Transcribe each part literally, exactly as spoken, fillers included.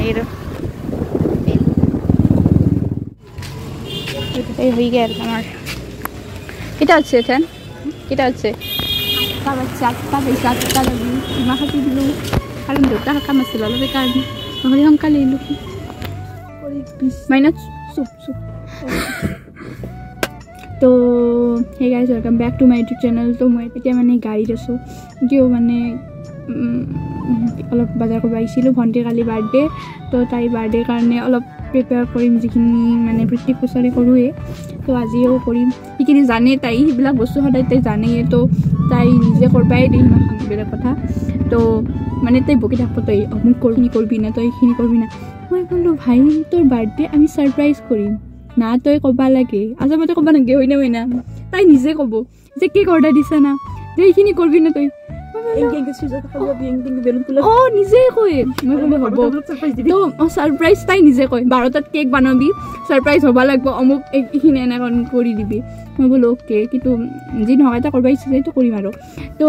native we get more. It out set and it out set. So hey guys, welcome back to my YouTube channel. So my car all of bazar ko baishilo bhonte kali birthday to tai birthday karone all of prepare korim jikini mane priti posore koru e to ajio korim jikini jane tai bila bostu hodai tai jane e to tai nije korbai dei na bela kotha to mane tai boki thakpo tai amon korni korbi na to ekhini korbi na moi bollo bhai tor birthday ami surprise korim na toy koba lage aja mote koba nage hoina hoina tai nije kobo je cake order dise na je ekhini korbi na toy oh নিজে কই মই বলে হব তো surprise তাই নিজে কই twelve টা কেক বানাবি সারপ্রাইজ হবা লাগবো অমুক এখানে না করি দিবি মই বলে ওকে কিন্তু জি নয়টা করবাই চাই তো করি মারো তো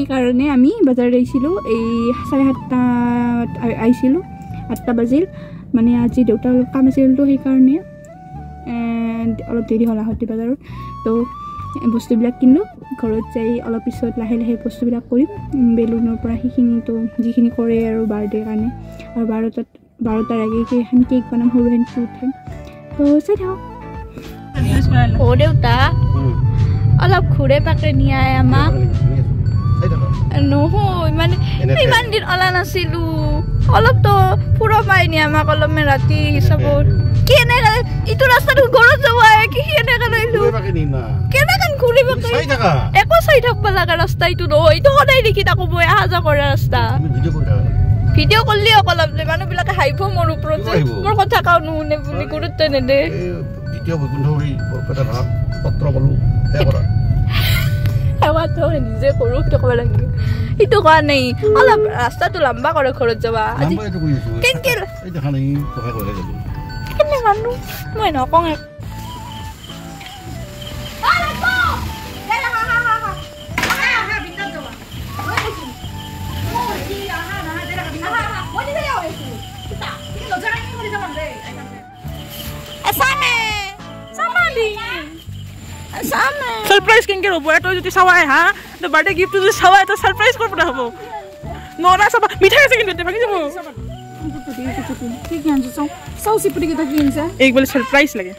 এই কারণে আমি বাজারে আইছিল এই seven thirty আইছিল eight টা বাজিল মানে আজি দুটা কাম আছিল তো এই কারণে এন্ড অলপ দেরি হলা হতে বাজার তো বস্তু বিলাক কিনলো ঘৰত যাই অলপ পিছত লাহে লাহে বস্তু বিলাক কৰিম বেলুনৰ পৰা হিখিনি তো যিখিনি কৰে আৰু বাৰ্থডে কাৰণে আৰু twelve twelve টাৰ আগে কি হেন কেক বনাম হৰু হেন উঠে তো চাই দাও ও দেউতা অলপ খুৰে পাকে নিয়া আমা চাই দাও নহয় মানে ইমান দিন অলা নাছিলু অলপ তো পুরো পাই নি আমা কলমে ৰাতি সব কেনে গলে ইটো ৰাস্তাটো ঘৰত যাওয়া কি কেনে গলে পাকে নি না Eko side of Balaga Rasta to know it. Don't I think it up boy has a rasta? Video call Leo of the man will like a hypo more protest. More contact out noon if we could turn a day. Video would know it for the half of trouble. I want to and is a corrupt of Balang. It took one name. All of Rasta to Lamba or a Corozava. I think it's honey to have a little. Can you handle my knock on it? Surprise can get over to the Sawai, huh? The birthday gift to the Sawai, the surprise for Bravo. No, that's about me. I think it's a so she put it again, sir. It will surprise like it.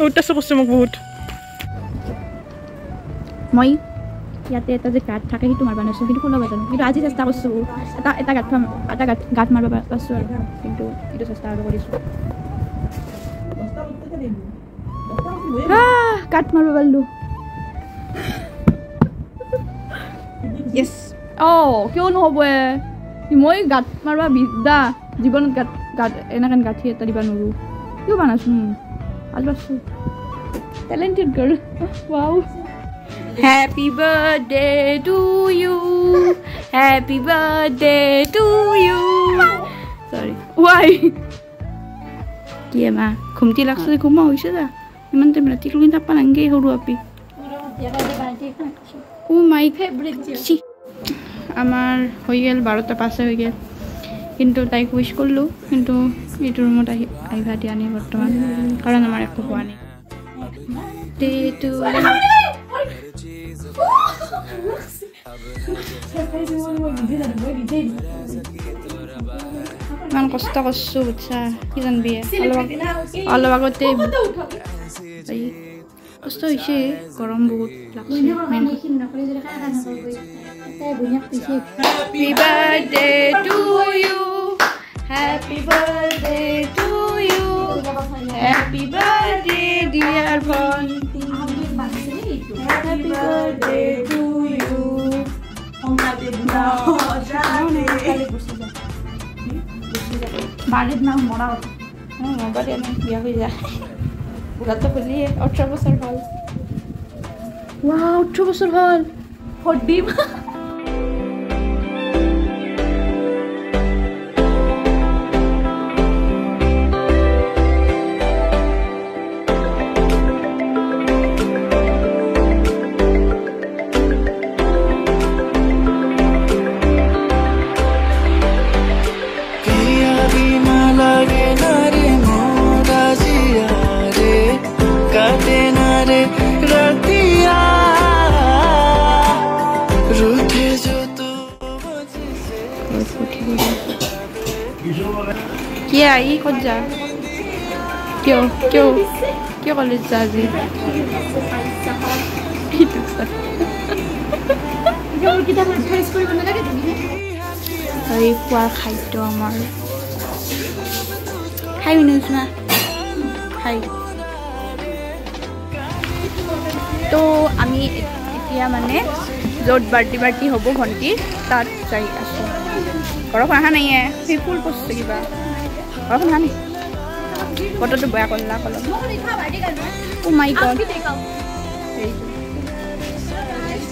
Oh, that's supposed to move. My yet as a cat, Taki to my banana, so beautiful of it. It has a star so I got my brother into it is a star over his foot. Ah, cut my value. Yes. Oh, you know where you moy got my baby. Da, you won't get got an and got here. Taliban, you want us. I was so talented girl. Wow. Happy birthday to you. Happy birthday to you. Sorry. Why? Kia ma, khumti laksu khuma hoise da. Iman te mrati luin ta palange horu api. Oh my favorite. Amar hoigel twelve ta pass hoye gel. Kintu tai wish korlo, kintu etu room ta aiba diani bortoman. Karon amar ekko howa nei. Day to Man cost of suits, he can be all of a table. So she, Corombo, happy birthday to you, happy birthday to you, happy birthday, dear one. Happy birthday to you. Wow, Troublesome Hall. For deep. Que aí, quando já? Que eu, que eu, que eu olho de fazer? Que tu sabe? Eu que dar mais para escolher quando larga também. Aí qual cai do amor? Cai o nosso ma? Cai. Então, a mim, tia mané, jod barti barti hobo ganti, tar sai acho. Koro khana nahi hai, people post kiba. Koro khana nahi. Photo to boya kolla kolla. Oh my god.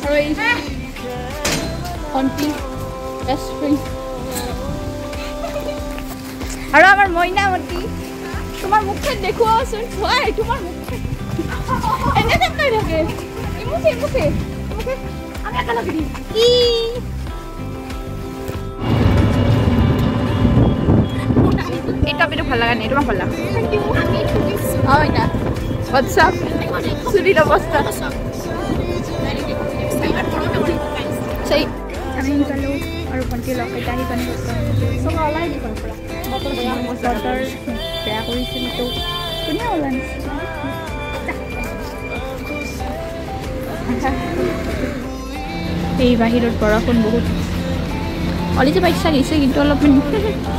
Sorry. Auntie, best friend. Hello, amar moina auntie. Tomar mukhe dekho asun. Why? Tomar mukhe. Enne dekhna lage. Mukhe mukhe. Mukhe. Ami ekala gidi. Ee. It's a bit of a lag and it won't lag. Oh, yeah. What's up? Sorry, the boss. Say, I mean, the loop or until I can go. So, I like it. But I was a daughter, they are going to go to New Orleans. Hey, Bahiro Parafon Boot. All is about Sally, saying development.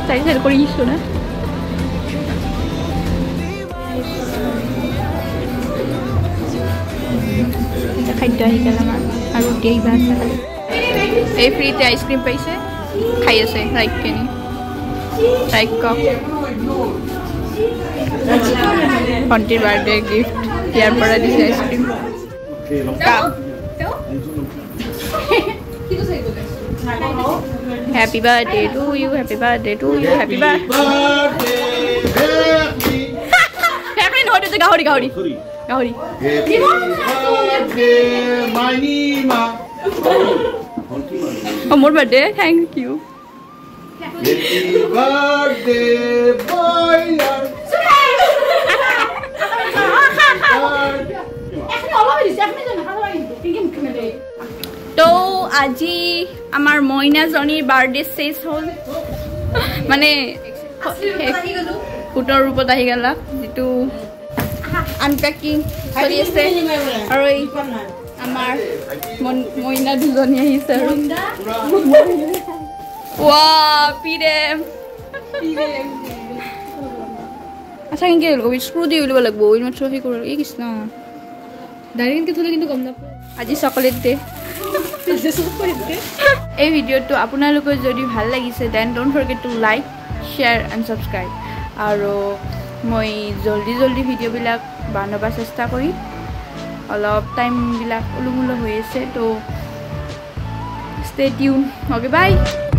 Sally said, Korean sooner. Hey, free the ice cream paise. Khaiye se, right keni. Right ka. Auntie birthday gift. Here for this ice cream. Happy birthday to you. Happy birthday to you. Happy birthday. Gauri, Gauri, Gauri. Happy birthday, my Nima. Oh, more birthday. Thank you. Happy birthday, boiler. So, Aji, Amar Moina's only birthday says whole. Mane, Kutor Rupo Dahigala, to. Unpacking. Sorry, sir. Alright. Amar. Moina Duzonia is sir. Wow, P D M. P D M. अच्छा इनके लोगों इस प्रोडी वाले वाले बोल इनमें trophy करो ये किसना डायरेक्ट के थोड़े किन्तु कम ना आज इस चॉकलेट दे इसे सुपर दे ये वीडियो तो आपने लोगों को जोड़ी भाल लगी से then don't forget to like, share and subscribe आरो মই জলদি জলদি ভিডিও বিলাক বানাবা চেষ্টা কৰি অলপ টাইম বিলাক উলুমুল হৈছে তো স্টে টিউন ওকে বাই